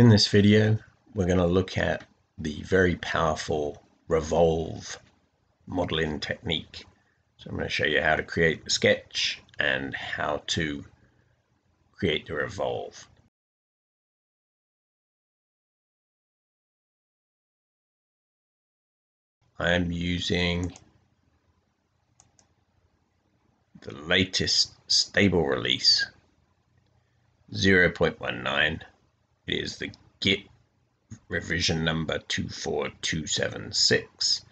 In this video, we're going to look at the very powerful revolve modeling technique. So I'm going to show you how to create the sketch and how to create the revolve. I am using the latest stable release, 0.19. It is the Git revision number 24276,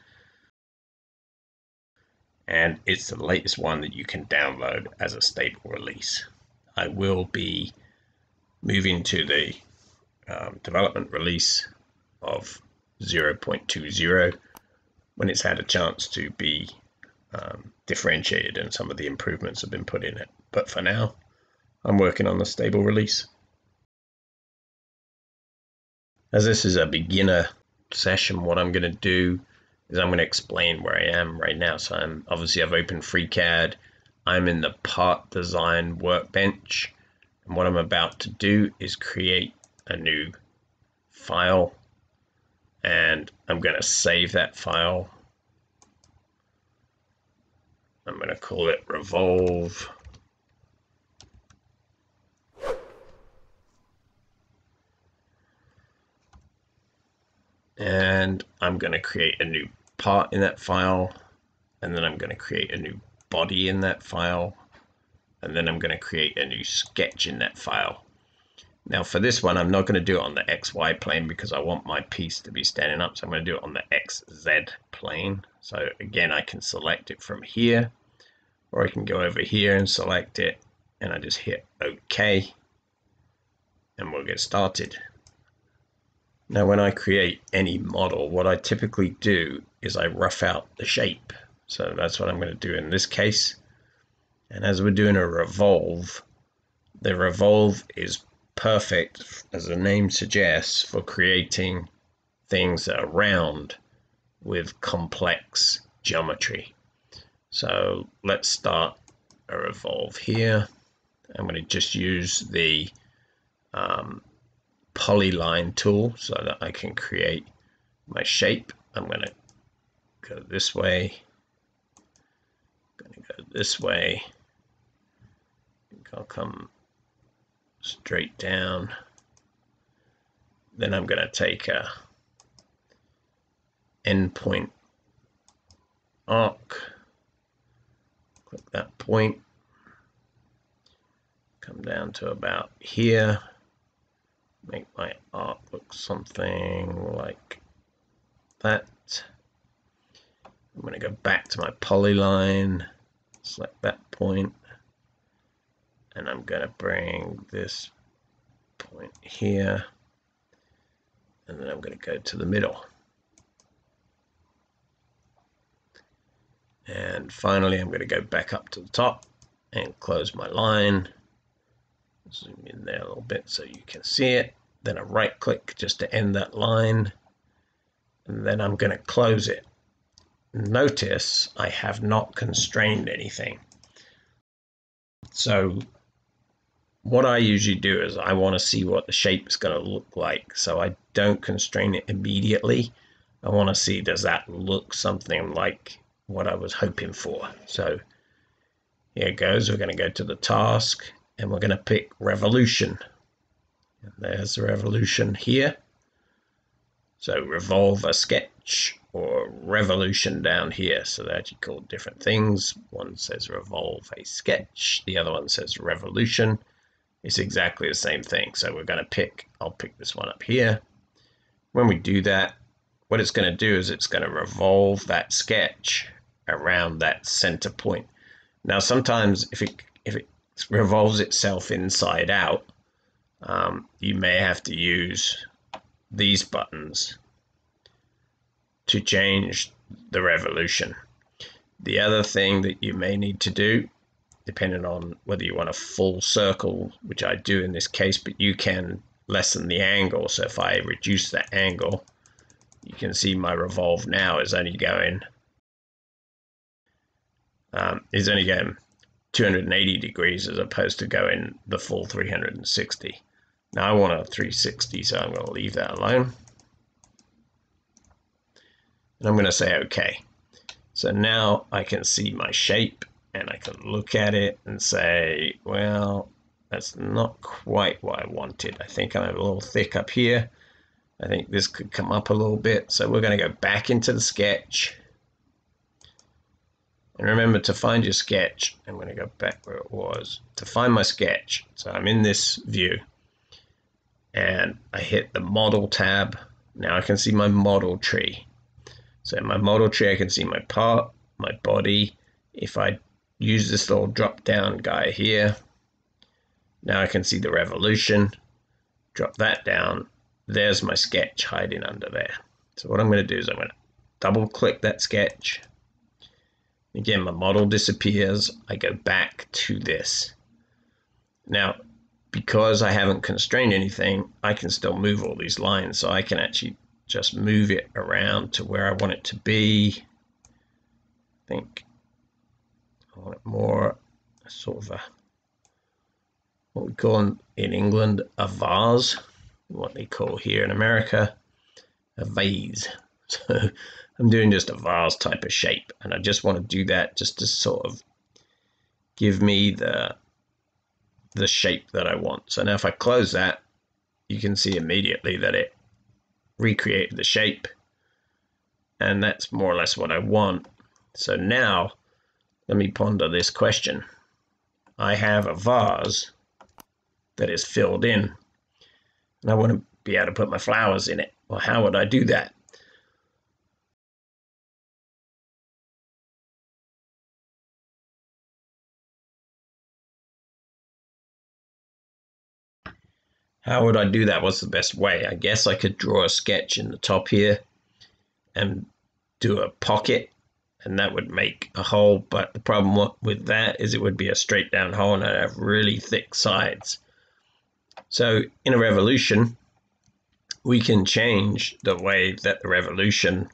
and it's the latest one that you can download as a stable release. I will be moving to the development release of 0.20 when it's had a chance to be differentiated and some of the improvements have been put in it. But for now, I'm working on the stable release. As this is a beginner session, what I'm going to do is I'm going to explain where I am right now. So I've opened FreeCAD. I'm in the part design workbench. And what I'm about to do is create a new file. And I'm going to save that file. I'm going to call it revolve. And I'm going to create a new part in that file, and then I'm going to create a new body in that file, and then I'm going to create a new sketch in that file. Now for this one, I'm not going to do it on the XY plane because I want my piece to be standing up, so I'm going to do it on the XZ plane. So again, I can select it from here, or I can go over here and select it, and I just hit OK, and we'll get started. Now when I create any model, what I typically do is I rough out the shape. So that's what I'm going to do in this case. And as we're doing a revolve, the revolve is perfect, as the name suggests, for creating things that are round with complex geometry. So let's start a revolve here. I'm going to just use the polyline tool so that I can create my shape. I'm going to go this way, I'm going to go this way, I think I'll come straight down, then I'm going to take a endpoint arc, click that point, come down to about here, make my art look something like that. I'm going to go back to my polyline, select that point, and I'm going to bring this point here, and then I'm going to go to the middle. And finally, I'm going to go back up to the top and close my line. Zoom in there a little bit so you can see it. Then a right click just to end that line. And then I'm going to close it. Notice I have not constrained anything. So what I usually do is I want to see what the shape is going to look like. So I don't constrain it immediately. I want to see, does that look something like what I was hoping for? So here it goes. We're going to go to the task. And we're going to pick revolution. And there's the revolution here. So revolve a sketch or revolution down here. So they're actually called different things. One says revolve a sketch. The other one says revolution. It's exactly the same thing. So we're going to pick, I'll pick this one up here. When we do that, what it's going to do is it's going to revolve that sketch around that center point. Now, sometimes if it revolves itself inside out, you may have to use these buttons to change the revolution. The other thing that you may need to do, depending on whether you want a full circle, which I do in this case, but you can lessen the angle. So if I reduce that angle, you can see my revolve now is only going 280 degrees as opposed to going the full 360. Now I want a 360, so I'm going to leave that alone. And I'm going to say OK. So now I can see my shape and I can look at it and say, well, that's not quite what I wanted. I think I'm a little thick up here. I think this could come up a little bit. So we're going to go back into the sketch. And remember, to find your sketch, I'm going to go back where it was. To find my sketch, so I'm in this view. And I hit the model tab. Now I can see my model tree. So in my model tree, I can see my part, my body. If I use this little drop down guy here, now I can see the revolution. Drop that down. There's my sketch hiding under there. So what I'm going to do is I'm going to double click that sketch. Again, my model disappears. I go back to this. Now, because I haven't constrained anything, I can still move all these lines. So I can actually just move it around to where I want it to be. I think I want it more sort of a, what we call in England, a vase. What they call here in America, a vase. So I'm doing just a vase type of shape. And I just want to do that just to sort of give me the shape that I want. So now if I close that, you can see immediately that it recreated the shape, and that's more or less what I want. So now let me ponder this question. I have a vase that is filled in, and I want to be able to put my flowers in it. Well, how would I do that? How would I do that? What's the best way? I guess I could draw a sketch in the top here and do a pocket, and that would make a hole. But the problem with that is it would be a straight down hole, and I'd have really thick sides. So in a revolution, we can change the way that the revolution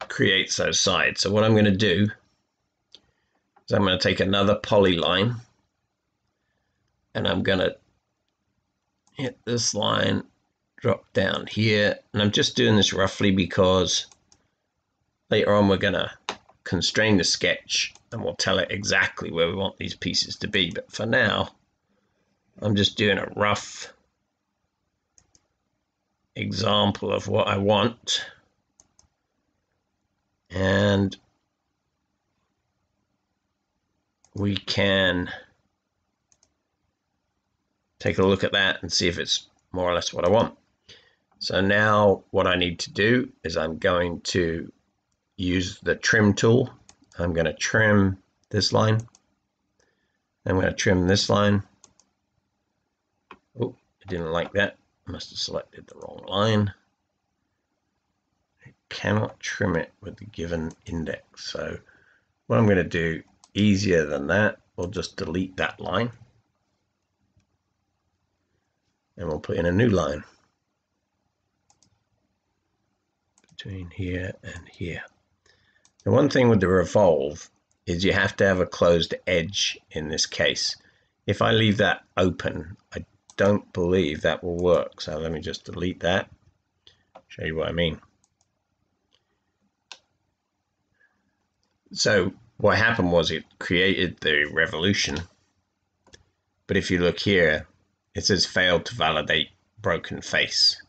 creates those sides. So what I'm going to do is I'm going to take another polyline. And I'm going to hit this line, drop down here. And I'm just doing this roughly because later on we're going to constrain the sketch and we'll tell it exactly where we want these pieces to be. But for now, I'm just doing a rough example of what I want. And we can take a look at that and see if it's more or less what I want. So now what I need to do is I'm going to use the trim tool. I'm going to trim this line. I'm going to trim this line. Oh, I didn't like that. I must have selected the wrong line. I cannot trim it with the given index. So what I'm going to do, easier than that, we'll just delete that line. And we'll put in a new line between here and here. And one thing with the revolve is you have to have a closed edge in this case. If I leave that open, I don't believe that will work. So let me just delete that, show you what I mean. So what happened was it created the revolution. But if you look here, it says failed to validate broken face.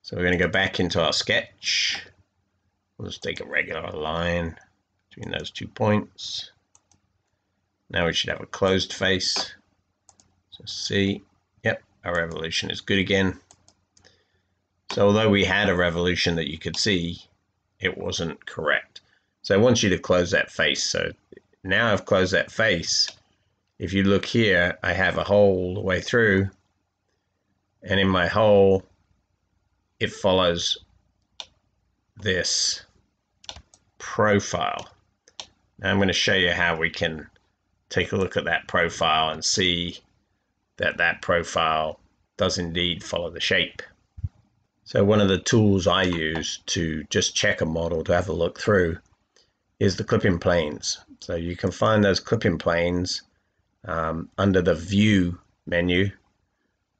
So we're going to go back into our sketch. We'll just take a regular line between those 2 points. Now we should have a closed face. So see, yep, our revolution is good again. So although we had a revolution that you could see, it wasn't correct. So I want you to close that face. So now I've closed that face. If you look here, I have a hole all the way through, and in my hole, it follows this profile. Now I'm going to show you how we can take a look at that profile and see that that profile does indeed follow the shape. So one of the tools I use to just check a model to have a look through is the clipping planes. So you can find those clipping planes under the view menu,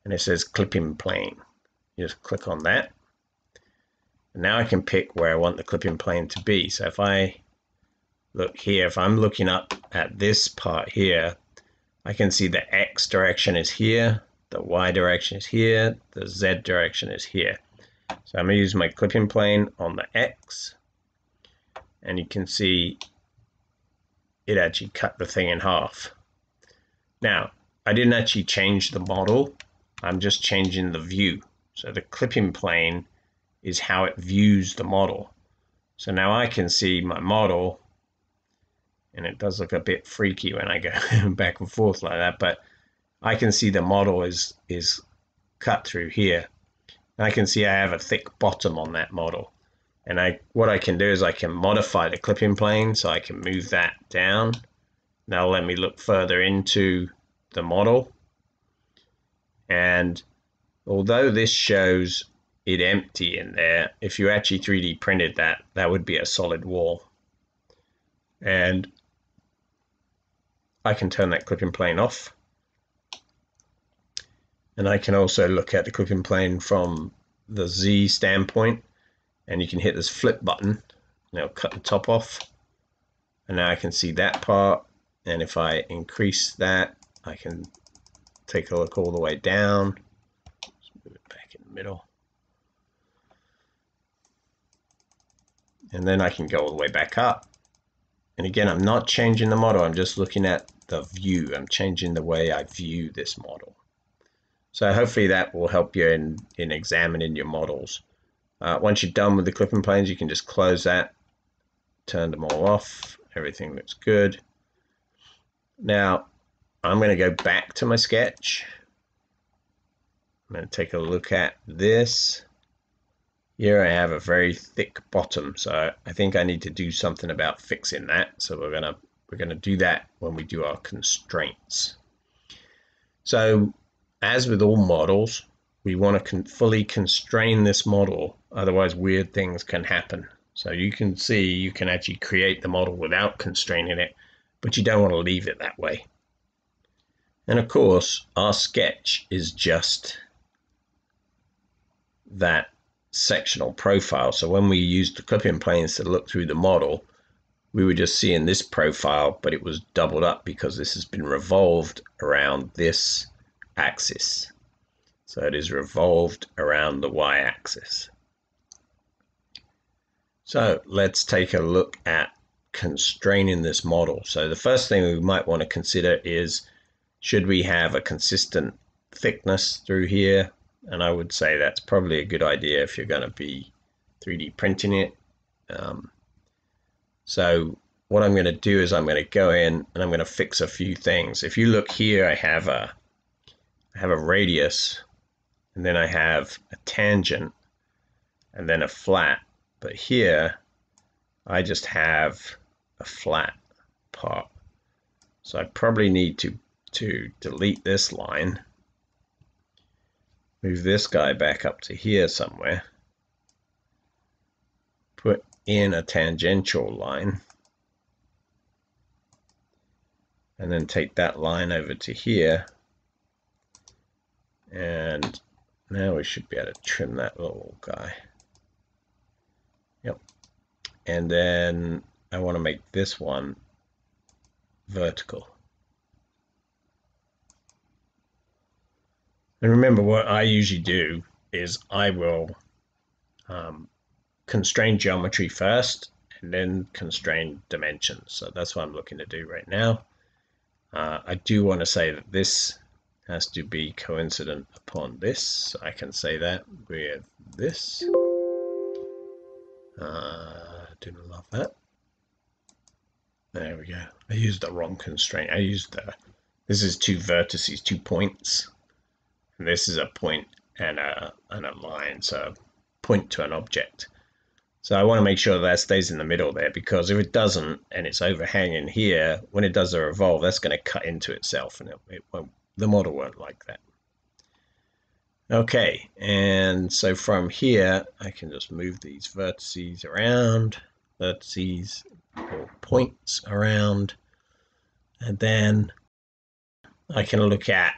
and it says clipping plane. You just click on that. And now I can pick where I want the clipping plane to be. So if I look here, if I'm looking up at this part here, I can see the X direction is here, the Y direction is here, the Z direction is here. So I'm going to use my clipping plane on the X, and you can see it actually cut the thing in half. Now, I didn't actually change the model, I'm just changing the view. So the clipping plane is how it views the model. So now I can see my model, and it does look a bit freaky when I go back and forth like that, but I can see the model is cut through here. And I can see I have a thick bottom on that model. And what I can do is I can modify the clipping plane, so I can move that down. Now let me look further into the model. And although this shows it empty in there, if you actually 3D printed that, that would be a solid wall. And I can turn that clipping plane off. And I can also look at the clipping plane from the Z standpoint. And you can hit this flip button, and it'll cut the top off. And now I can see that part. And if I increase that, I can take a look all the way down. Let's move it back in the middle. And then I can go all the way back up. And again, I'm not changing the model. I'm just looking at the view. I'm changing the way I view this model. So hopefully that will help you in examining your models. Once you're done with the clipping planes, you can just close that, turn them all off. Everything looks good. Now, I'm going to go back to my sketch. I'm going to take a look at this. Here I have a very thick bottom, so I think I need to do something about fixing that. So we're gonna do that when we do our constraints. So as with all models, we want to fully constrain this model, otherwise weird things can happen. So you can see you can actually create the model without constraining it, but you don't want to leave it that way. And of course, our sketch is just that sectional profile. So when we used the clipping planes to look through the model, we were just seeing this profile, but it was doubled up because this has been revolved around this axis. So it is revolved around the y-axis. So let's take a look at constraining this model. So the first thing we might want to consider is, should we have a consistent thickness through here? And I would say that's probably a good idea if you're going to be 3D printing it. So what I'm going to do is I'm going to go in and I'm going to fix a few things. If you look here, I have a radius, and then I have a tangent, and then a flat. But here, I just have a flat part. So I probably need to delete this line, move this guy back up to here somewhere, put in a tangential line, and then take that line over to here. And now we should be able to trim that little guy. Yep. And then I want to make this one vertical. And remember, what I usually do is I will constrain geometry first and then constrain dimensions. So that's what I'm looking to do right now. I do want to say that this has to be coincident upon this. So I can say that with this. Didn't love that. There we go. I used the wrong constraint. I used this is two vertices, 2 points. And this is a point and a line, so point to an object. So I want to make sure that stays in the middle there, because if it doesn't and it's overhanging here, when it does a revolve, that's going to cut into itself and it won't. The model won't like that. Okay, and so from here, I can just move these vertices around, vertices or points around, and then I can look at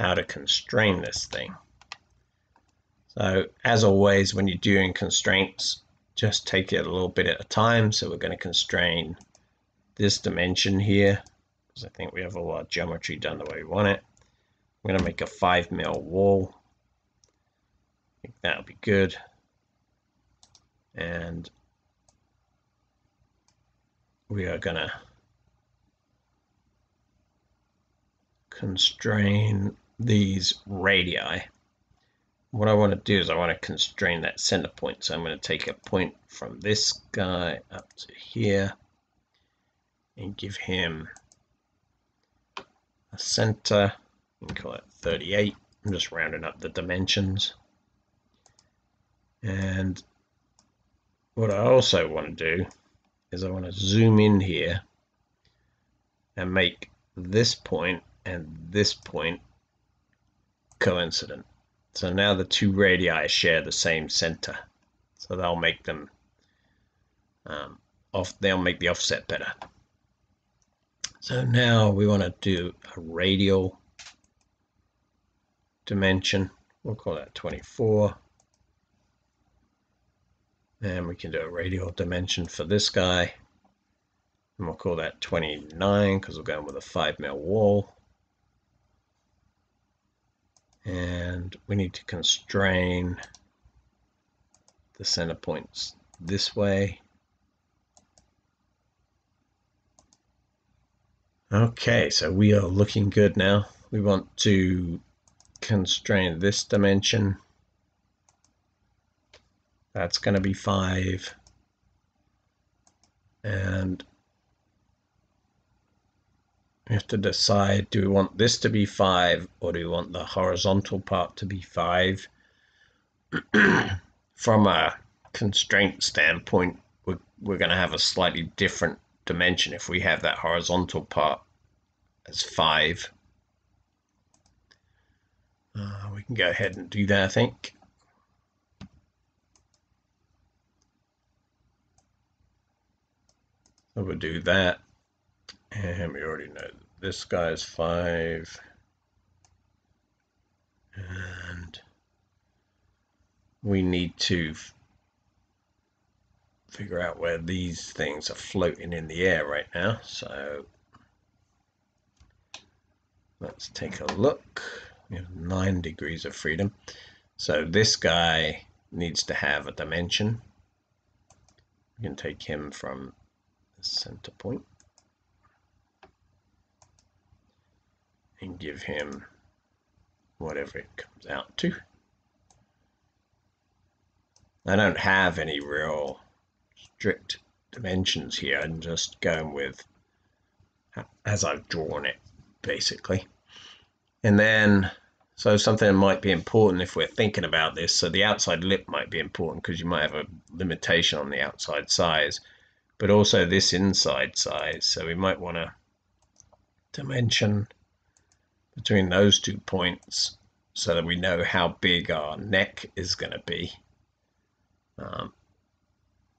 how to constrain this thing. So as always, when you're doing constraints, just take it a little bit at a time. So we're going to constrain this dimension here, because I think we have all our geometry done the way we want it. I'm going to make a 5mm wall. I think that'll be good. And we are going to constrain these radii. What I want to do is I want to constrain that center point. So I'm going to take a point from this guy up to here and give him a center. We can call it 38. I'm just rounding up the dimensions. And what I also want to do is I want to zoom in here and make this point and this point coincident. So now the two radii share the same center, so they'll make them they'll make the offset better. So now we want to do a radial dimension. We'll call that 24, and we can do a radial dimension for this guy, and we'll call that 29 because we're going with a 5mm wall. And we need to constrain the center points this way. Okay, so we are looking good now. We want to constrain this dimension. That's going to be 5. And we have to decide, do we want this to be 5 or do we want the horizontal part to be 5? From a constraint standpoint, we're going to have a slightly different dimension if we have that horizontal part as 5. We can go ahead and do that, I think. So we'll do that. And we already know that this guy is 5, and we need to figure out where these things are floating in the air right now. So let's take a look. We have 9 degrees of freedom. So this guy needs to have a dimension. We can take him from the center point and give him whatever it comes out to. I don't have any real strict dimensions here. I'm just going with as I've drawn it, basically. And then, so something might be important if we're thinking about this. So the outside lip might be important because you might have a limitation on the outside size, but also this inside size. So we might want to dimension between those two points so that we know how big our neck is going to be.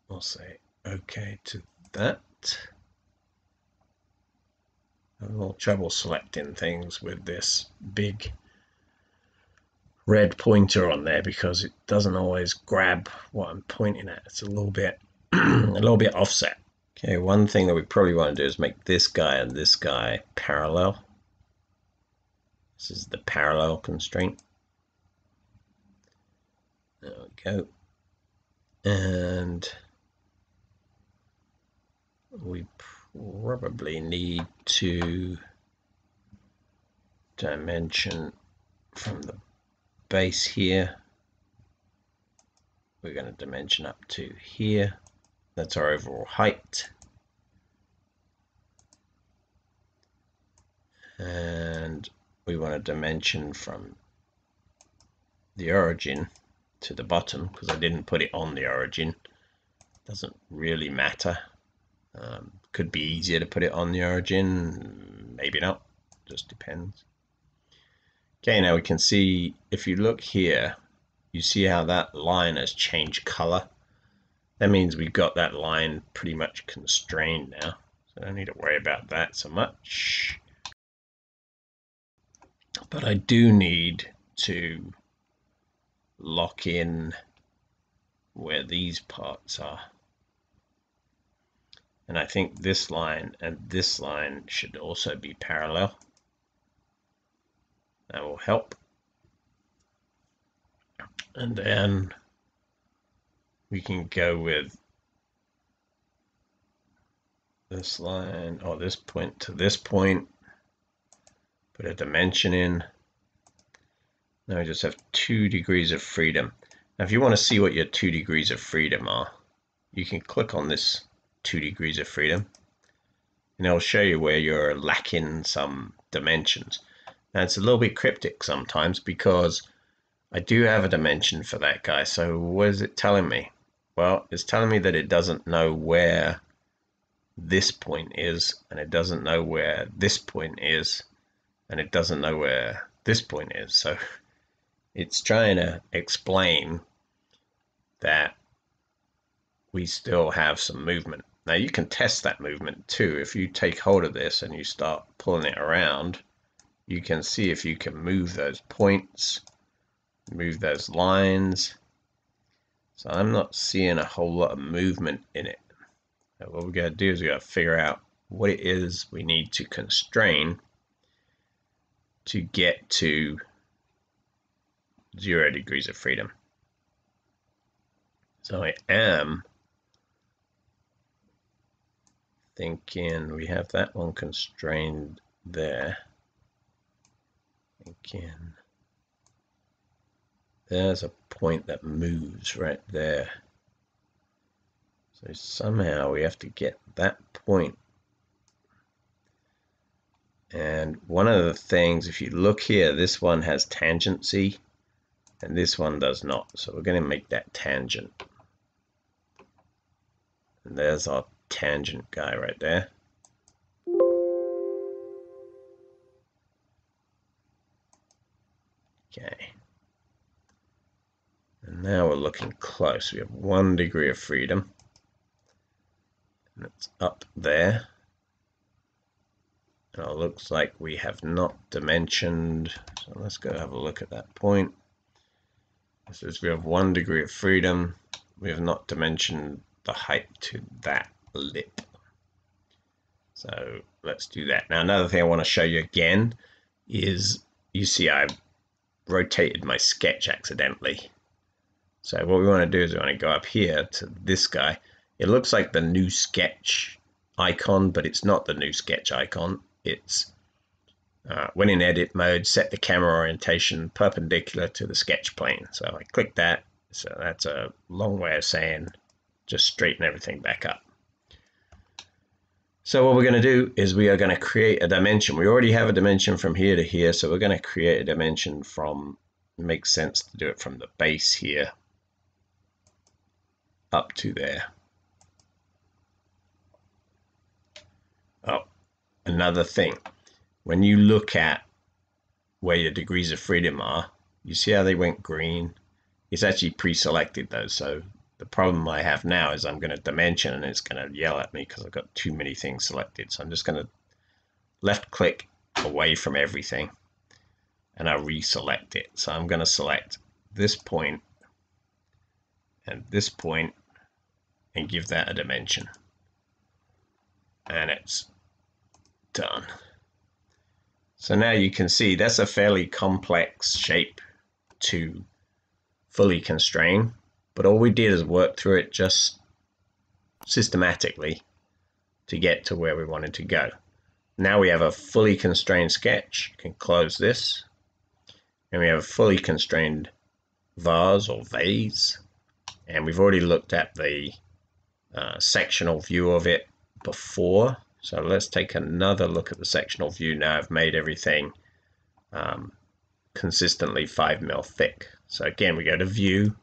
We'll say okay to that. I have a little trouble selecting things with this big red pointer on there because it doesn't always grab what I'm pointing at. It's a little bit offset. Okay, one thing that we probably want to do is make this guy and this guy parallel. This is the parallel constraint. There we go. And we probably need to dimension from the base here. We're going to dimension up to here. That's our overall height. And we want a dimension from the origin to the bottom because I didn't put it on the origin. Doesn't really matter. Could be easier to put it on the origin, maybe not. Just depends. Okay, now we can see if you look here, you see how that line has changed color. That means we've got that line pretty much constrained now. So I don't need to worry about that so much. but I do need to lock in where these parts are. And I think this line and this line should also be parallel. That will help. And then we can go with this line or this point to this point, put a dimension in. Now we just have 2 degrees of freedom. Now if you want to see what your 2 degrees of freedom are, you can click on this 2 degrees of freedom and it'll show you where you're lacking some dimensions. Now it's a little bit cryptic sometimes because I do have a dimension for that guy, so what is it telling me? Well, it's telling me that it doesn't know where this point is, and it doesn't know where this point is, and it doesn't know where this point is. So it's trying to explain that we still have some movement. Now you can test that movement too. If you take hold of this and you start pulling it around, you can see if you can move those points, move those lines. So I'm not seeing a whole lot of movement in it. So what we're going to do is we're going to figure out what it is we need to constrain to get to 0 degrees of freedom. So I am thinking we have that one constrained there. Thinking there's a point that moves right there. So somehow we have to get that point. And one of the things, if you look here, this one has tangency and this one does not. So we're going to make that tangent. And there's our tangent guy right there. Okay. And now we're looking close. We have 1 degree of freedom. And it's up there. And it looks like we have not dimensioned. So let's go have a look at that point. It says we have 1 degree of freedom. We have not dimensioned the height to that lip. So let's do that. Now another thing I want to show you again is you see I've rotated my sketch accidentally. So what we want to do is we want to go up here to this guy. It looks like the new sketch icon, but it's not the new sketch icon. It's when in edit mode, set the camera orientation perpendicular to the sketch plane. So I click that. So that's a long way of saying just straighten everything back up. So what we're going to do is we are going to create a dimension. We already have a dimension from here to here. So we're going to create a dimension from, it makes sense to do it from the base here up to there. Oh, another thing. When you look at where your degrees of freedom are, you see how they went green? It's actually pre-selected though. So the problem I have now is I'm going to dimension and it's going to yell at me because I've got too many things selected. So I'm just going to left click away from everything and I reselect it. So I'm going to select this point and this point and give that a dimension. And it's done. So now you can see that's a fairly complex shape to fully constrain, but all we did is work through it just systematically to get to where we wanted to go. Now we have a fully constrained sketch. You can close this, and we have a fully constrained vase or vase, and we've already looked at the sectional view of it before. So let's take another look at the sectional view. Now I've made everything consistently 5mm thick. So again, we go to view,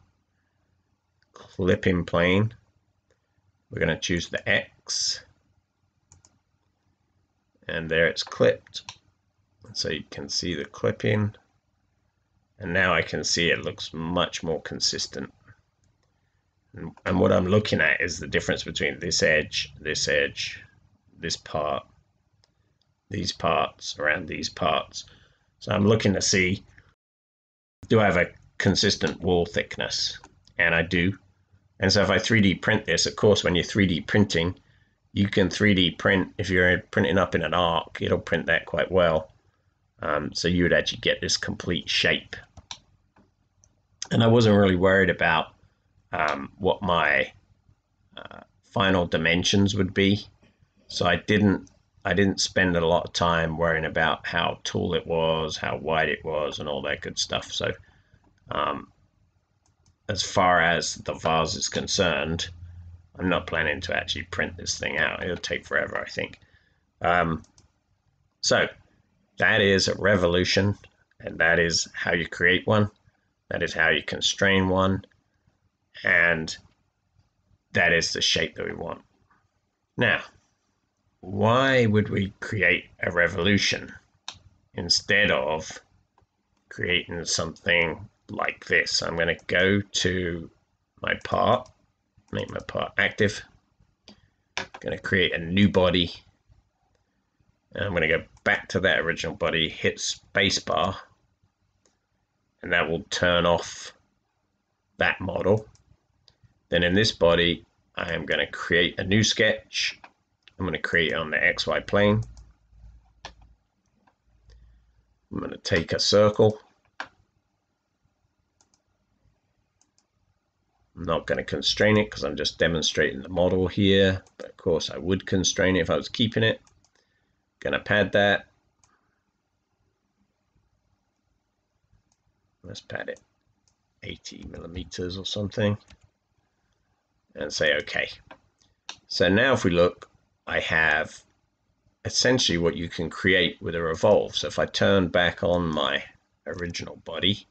clip in plane. We're going to choose the X and there it's clipped. So you can see the clipping and now I can see it looks much more consistent. And what I'm looking at is the difference between this edge, this edge, this part, these parts, around these parts. So I'm looking to see, do I have a consistent wall thickness? And I do. And so if I 3D print this, of course, when you're 3D printing, you can 3D print. If you're printing up in an arc, it'll print that quite well. So you would actually get this complete shape. And I wasn't really worried about what my final dimensions would be. So I didn't spend a lot of time worrying about how tall it was, how wide it was, and all that good stuff. So as far as the vase is concerned, I'm not planning to actually print this thing out. It'll take forever, I think. So that is a revolution, and that is how you create one. That is how you constrain one. And that is the shape that we want. Now, why would we create a revolution instead of creating something like this? I'm going to go to my part, make my part active. I'm going to create a new body. And I'm going to go back to that original body, hit spacebar, and that will turn off that model. Then in this body, I am going to create a new sketch. I'm going to create on the XY plane. I'm going to take a circle. I'm not going to constrain it because I'm just demonstrating the model here. But of course, I would constrain it if I was keeping it. I'm going to pad that. Let's pad it 80 millimeters or something. And say OK. So now if we look, I have essentially what you can create with a revolve. So if I turn back on my original body,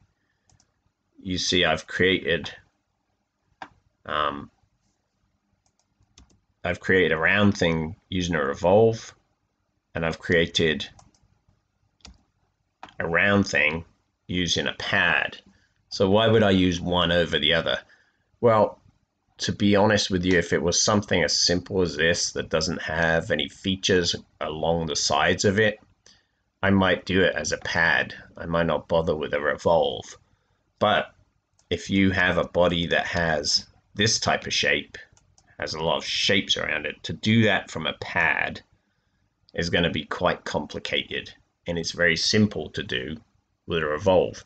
you see I've created a round thing using a revolve, and I've created a round thing using a pad. So why would I use one over the other? Well, to be honest with you, if it was something as simple as this that doesn't have any features along the sides of it, I might do it as a pad. I might not bother with a revolve. But if you have a body that has this type of shape, has a lot of shapes around it, to do that from a pad is going to be quite complicated. And it's very simple to do with a revolve.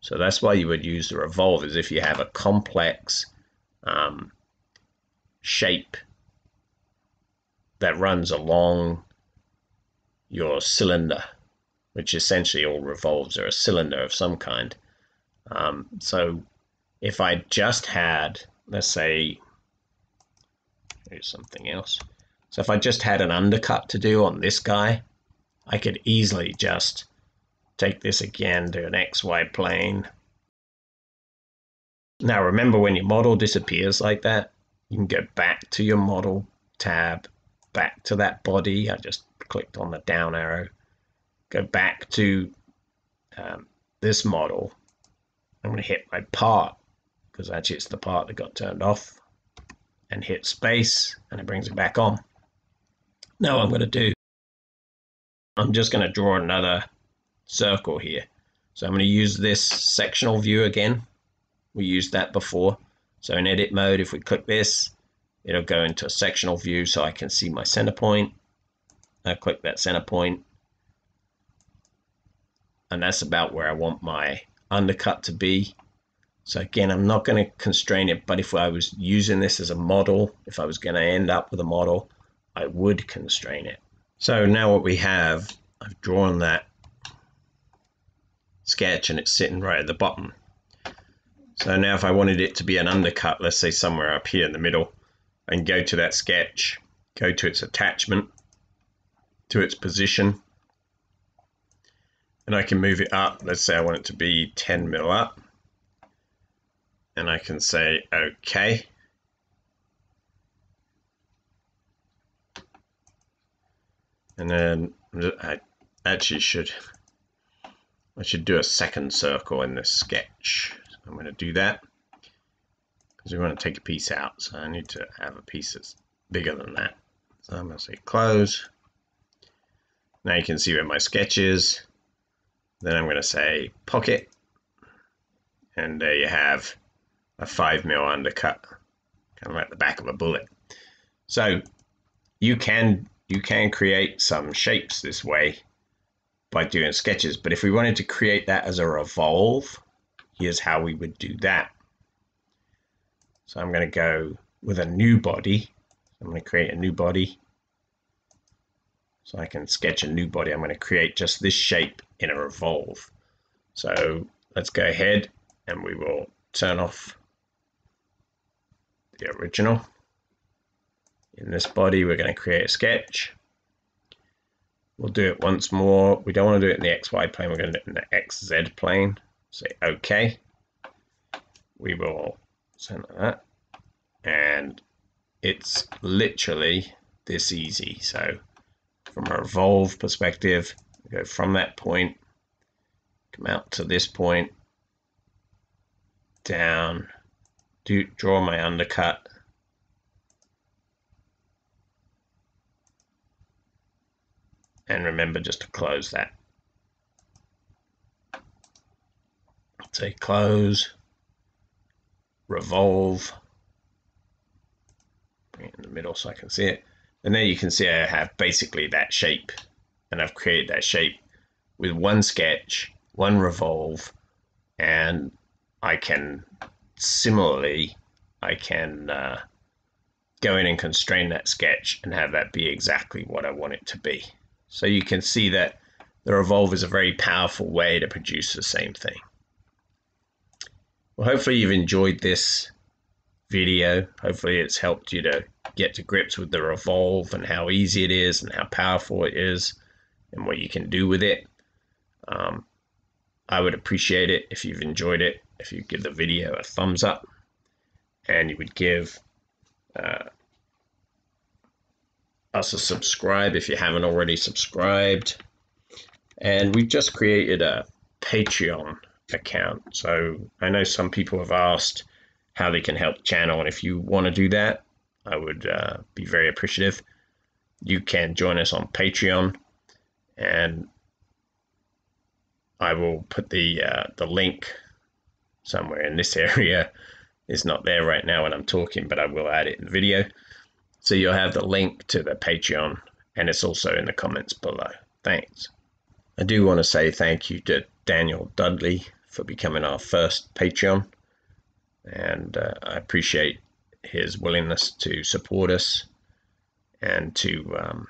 So that's why you would use the revolve, is if you have a complex shape that runs along your cylinder, which essentially all revolves are a cylinder of some kind. So if I just had, let's say, here's something else. So if I just had an undercut to do on this guy, I could easily just take this again to an XY plane. Now remember, when your model disappears like that, you can go back to your model tab, back to that body. I just clicked on the down arrow, go back to this model. I'm going to hit my part, because actually it's the part that got turned off, and hit space, and it brings it back on. Now what I'm going to do, I'm just going to draw another circle here. So I'm going to use this sectional view again. We used that before. So in edit mode, if we click this, it'll go into a sectional view so I can see my center point. I click that center point, and that's about where I want my undercut to be. So again, I'm not going to constrain it, but if I was using this as a model, if I was going to end up with a model, I would constrain it. So now what we have, I've drawn that sketch and it's sitting right at the bottom. So now if I wanted it to be an undercut, let's say somewhere up here in the middle, and go to that sketch, go to its attachment, to its position, and I can move it up. Let's say I want it to be 10 mil up, and I can say OK. And then I should do a second circle in this sketch. I'm going to do that because we want to take a piece out, so I need to have a piece that's bigger than that. So I'm going to say close. Now you can see where my sketch is. Then I'm going to say pocket, and there you have a 5mm undercut, kind of at the back of a bullet. So you can create some shapes this way by doing sketches, but if we wanted to create that as a revolve, here's how we would do that. So I'm going to go with a new body. I'm going to create a new body. So I can sketch a new body. I'm going to create just this shape in a revolve. So let's go ahead and we will turn off the original. In this body, we're going to create a sketch. We'll do it once more. We don't want to do it in the XY plane. We're going to do it in the XZ plane. Say OK. We will send that. And it's literally this easy. So from a revolve perspective, we go from that point, come out to this point, down, draw my undercut, and remember just to close that. Say close, revolve, bring it in the middle so I can see it. And there you can see I have basically that shape, and I've created that shape with one sketch, one revolve, and I can similarly, go in and constrain that sketch and have that be exactly what I want it to be. So you can see that the revolve is a very powerful way to produce the same thing. Well, hopefully you've enjoyed this video. Hopefully it's helped you to get to grips with the revolve and how easy it is and how powerful it is and what you can do with it. I would appreciate it if you've enjoyed it, if you give the video a thumbs up, and you would give us a subscribe if you haven't already subscribed. And we've just created a Patreon account. So I know some people have asked how they can help the channel, and if you want to do that, I would be very appreciative. You can join us on Patreon, and I will put the link somewhere in this area. It's not there right now when I'm talking, but I will add it in the video. So you'll have the link to the Patreon, and it's also in the comments below. Thanks. I do want to say thank you to Daniel Dudley for becoming our first Patreon, and I appreciate his willingness to support us and to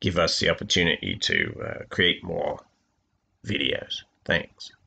give us the opportunity to create more videos. Thanks.